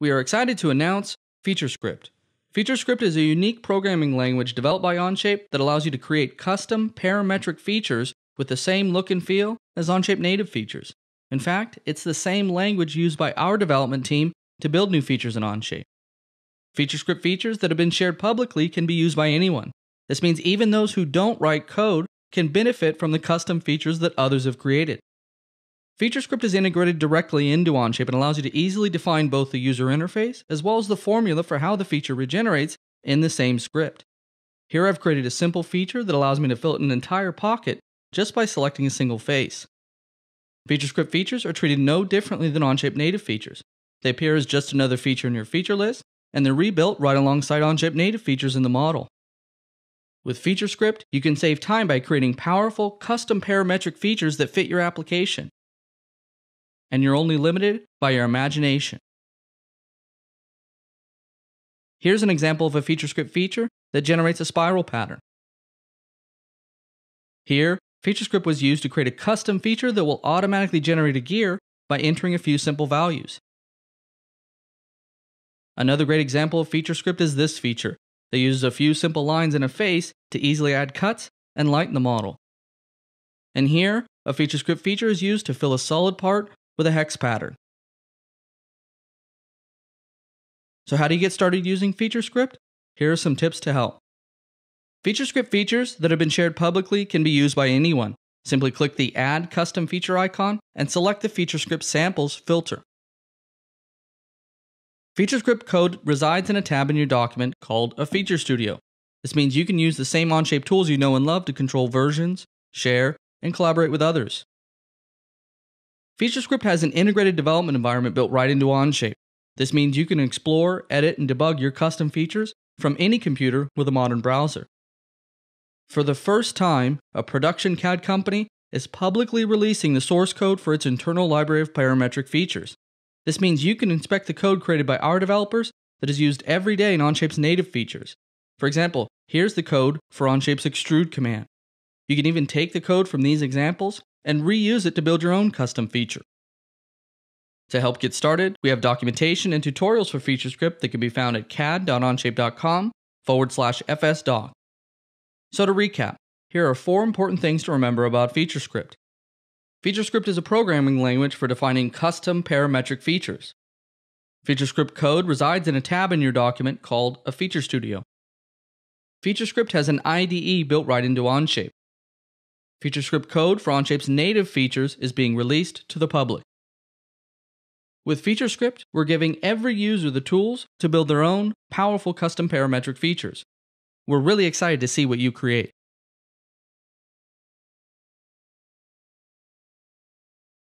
We are excited to announce FeatureScript. FeatureScript is a unique programming language developed by Onshape that allows you to create custom parametric features with the same look and feel as Onshape native features. In fact, it's the same language used by our development team to build new features in Onshape. FeatureScript features that have been shared publicly can be used by anyone. This means even those who don't write code can benefit from the custom features that others have created. FeatureScript is integrated directly into Onshape and allows you to easily define both the user interface as well as the formula for how the feature regenerates in the same script. Here I've created a simple feature that allows me to fill an entire pocket just by selecting a single face. FeatureScript features are treated no differently than Onshape native features. They appear as just another feature in your feature list, and they're rebuilt right alongside Onshape native features in the model. With FeatureScript, you can save time by creating powerful, custom parametric features that fit your application. And you're only limited by your imagination. Here's an example of a FeatureScript feature that generates a spiral pattern. Here, FeatureScript was used to create a custom feature that will automatically generate a gear by entering a few simple values. Another great example of FeatureScript is this feature. They use a few simple lines and a face to easily add cuts and lighten the model. And here, a FeatureScript feature is used to fill a solid part with a hex pattern. So how do you get started using FeatureScript? Here are some tips to help. FeatureScript features that have been shared publicly can be used by anyone. Simply click the Add Custom Feature icon and select the FeatureScript Samples filter. FeatureScript code resides in a tab in your document called a Feature Studio. This means you can use the same Onshape tools you know and love to control versions, share, and collaborate with others. FeatureScript has an integrated development environment built right into Onshape. This means you can explore, edit, and debug your custom features from any computer with a modern browser. For the first time, a production CAD company is publicly releasing the source code for its internal library of parametric features. This means you can inspect the code created by our developers that is used every day in Onshape's native features. For example, here's the code for Onshape's extrude command. You can even take the code from these examples and reuse it to build your own custom feature. To help get started, we have documentation and tutorials for FeatureScript that can be found at cad.onshape.com/fsdoc. So to recap, here are four important things to remember about FeatureScript. FeatureScript is a programming language for defining custom parametric features. FeatureScript code resides in a tab in your document called a Feature Studio. FeatureScript has an IDE built right into Onshape. FeatureScript code for Onshape's native features is being released to the public. With FeatureScript, we're giving every user the tools to build their own powerful custom parametric features. We're really excited to see what you create.